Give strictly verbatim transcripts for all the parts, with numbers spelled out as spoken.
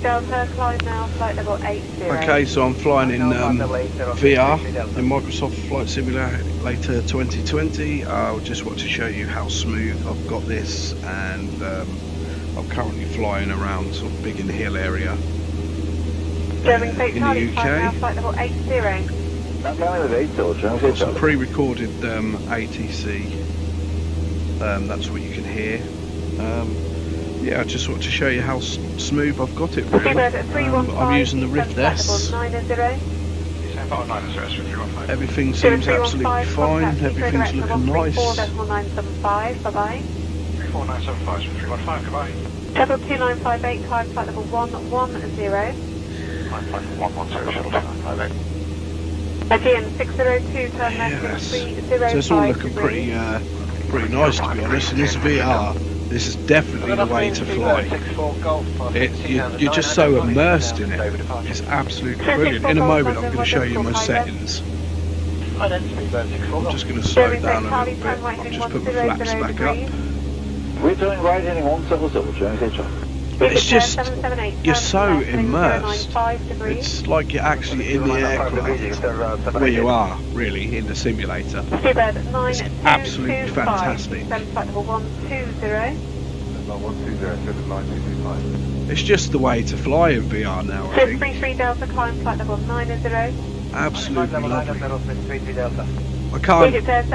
down per climb now, flight level eighty. Okay, so I'm flying in um, V R, in Microsoft Flight Simulator twenty twenty. I uh, just want to show you how smooth I've got this, and um, I'm currently flying around sort of Biggin Hill area German uh, in the U K. Now, flight level eighty. I've got some pre-recorded um, A T C, um, that's what you can hear. Um, yeah, I just want to show you how s smooth I've got it really. Um, I'm using the Rift S. Everything seems absolutely fine, everything's looking nice. Double two nine five eight climb flight level one one zero. Again, six zero two, turn left three zero five. So it's all looking pretty, uh, pretty nice to be honest. And this V R, this is definitely the way to fly. It, you, you're just so immersed in it. It's absolutely brilliant. In a moment, I'm going to show you my settings. I'm just going to slow down a little bit. I've just put the flaps back up. We're doing right in one seven zero. But it's just, you're so immersed, it's like you're actually in the aircraft, where you are, really, in the simulator. It's absolutely fantastic. It's just the way to fly in V R now, I think. Absolutely lovely. I can't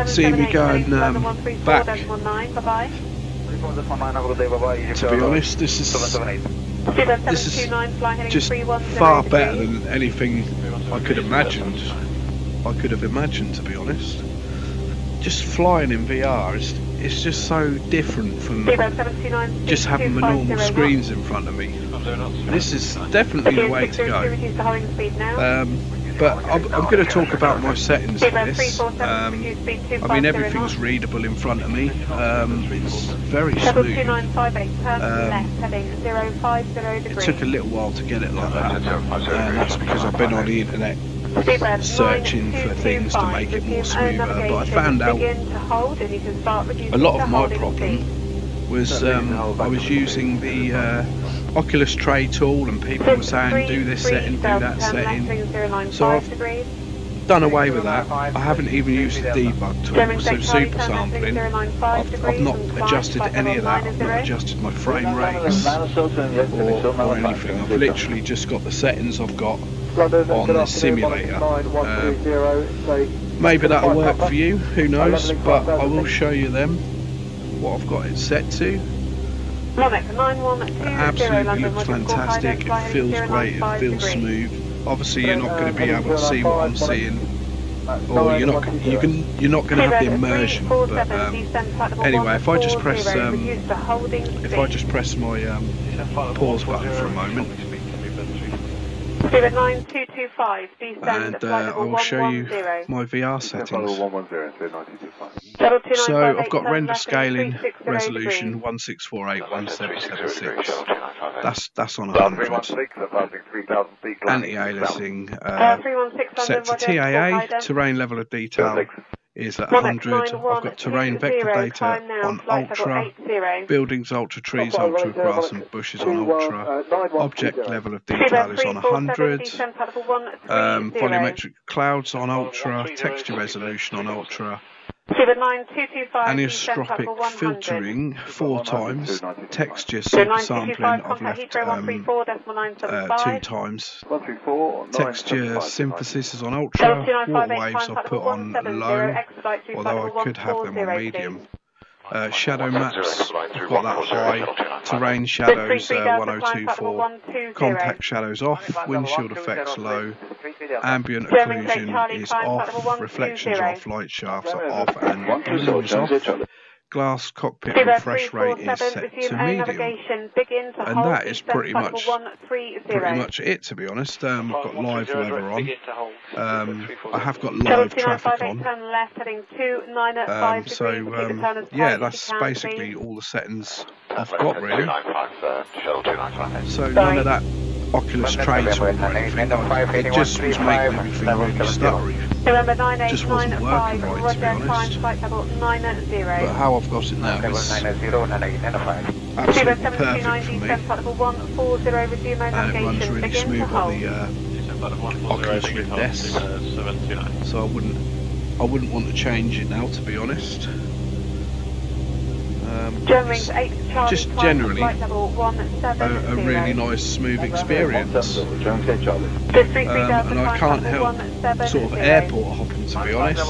see me going um, back. To be honest, this is, this is just far better than anything I could imagined. I could have imagined, to be honest. Just flying in V R, is, it's just so different from just having my normal screens in front of me. This is definitely the way to go. Um, But I'm, I'm going to talk about my settings for this. Um, I mean, everything's readable in front of me. Um, it's very smooth. Um, it took a little while to get it like that, and that's because I've been on the internet searching for things to make it more smoother. But I found out a lot of my problem was um, I was using the Uh, Oculus Tray tool, and people were saying do this setting, do that setting, so I've done away with that. I haven't even used the debug tool, so super sampling, I've, I've not adjusted any of that. I've not adjusted my frame rates or, or anything. I've literally just got the settings I've got on the simulator. Um, maybe that'll work for you, who knows, but I will show you them, what I've got it set to. It absolutely looks fantastic, it feels great, it feels smooth. Obviously you're not going to be able to see what I'm seeing, or you're not, you can, you're not going to have the immersion, but um, anyway, if I just press, um, if I just press my um, pause button for a moment, and uh, I will show you my V R settings. So I've got render scaling, resolution one six four eight by seventeen seventy-six. That's that's on one hundred. Anti-aliasing uh, set to T A A. Terrain level of detail is at one hundred. I've got terrain vector data on ultra, buildings ultra, trees ultra, grass and bushes on ultra, object level of detail is on one hundred, um, volumetric clouds on ultra, texture resolution on ultra, anisotropic filtering four times, texture super sampling I've left um, uh, two times, texture synthesis is on ultra, water waves I've put on low, although I could have them on medium. Uh, shadow maps, I've got that high, terrain shadows uh, one oh two four, contact shadows off, windshield effects low, ambient occlusion is off, reflections off, light shafts are off and blue is off, glass cockpit refresh rate is set to medium, and that is pretty much pretty much it, to be honest. um, I've got live weather on, um, I have got live traffic on, um, so um, yeah, that's basically all the settings I've got really, so none of that Oculus Trade or anything, it just was making everything really stuttery. Just wasn't working right, to be honest. But how I've got it now is absolutely perfect for me, and it runs really smooth on the uh, Oculus Rift S, so I wouldn't, I wouldn't want to change it now, to be honest. Um, just generally, a, a really nice, smooth experience, um, and I can't help sort of airport hopping, to be honest.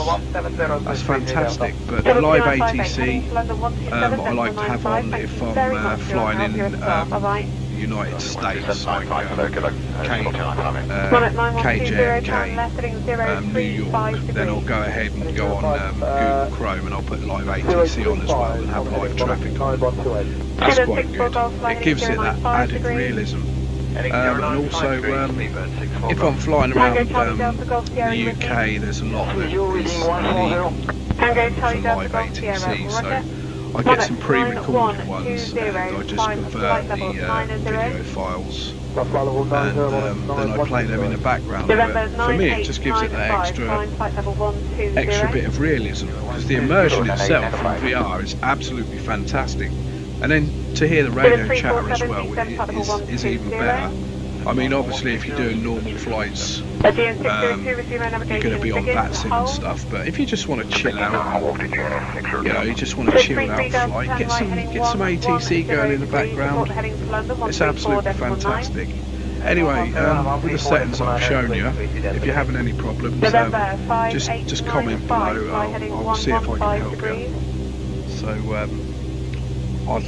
That's fantastic, but live A T C, um, I like to have on if I'm uh, flying in um, United States, like um, K J N K, um, New York, then I'll go ahead and go on um, Google Chrome and I'll put live A T C on as well and have live traffic on. That's quite good. It gives it that added realism. Um, and also, um, if I'm flying around um, the U K, there's a lot that is really live A T C, so I get some pre-recorded ones and I just convert the uh, video files and um, then I play them in the background, but for me it just gives it that extra, extra bit of realism, because the immersion itself in V R is absolutely fantastic, and then to hear the radio chatter as well is, is even better. I mean, obviously if you're doing normal flights, um, you're going to be on VATSing and stuff, but if you just want to chill out, you know, you just want to chill out flight, get some, get some A T C going in the background, it's absolutely fantastic. Anyway, um, with the settings I've shown you, if you're having any problems, um, just, just comment below, I'll, I'll see if I can help you. So, um, I'd,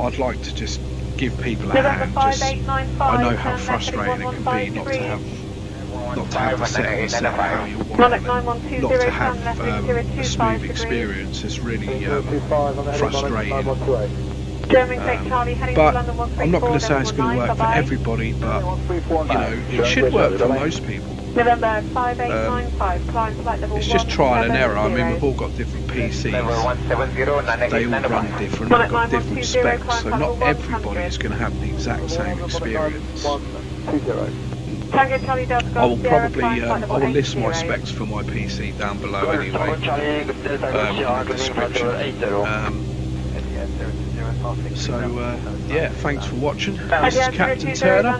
I'd like to just give people a hand. Just, I know how frustrating it can be not to have, not to have the settings set how you want them, and not to have um, a smooth experience. It's really um, frustrating. Um, but I'm not going to say it's going to work for everybody, but you know, it should work for most people. Um, it's just trial and error. I mean, we've all got different P Cs, they all run different, we've got different specs, so not everybody is going to have the exact same experience. I will probably, um, I will list my specs for my P C down below anyway, um, in the description. Um, So, uh, yeah, thanks for watching. This is Captain Turner.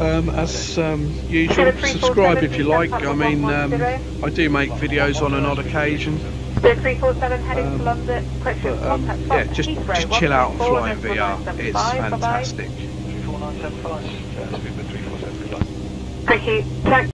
Um, as um, usual, subscribe if you like. I mean, um, I do make videos on an odd occasion. Um, but, um, yeah, just, just chill out and fly in V R. It's fantastic. Thank you.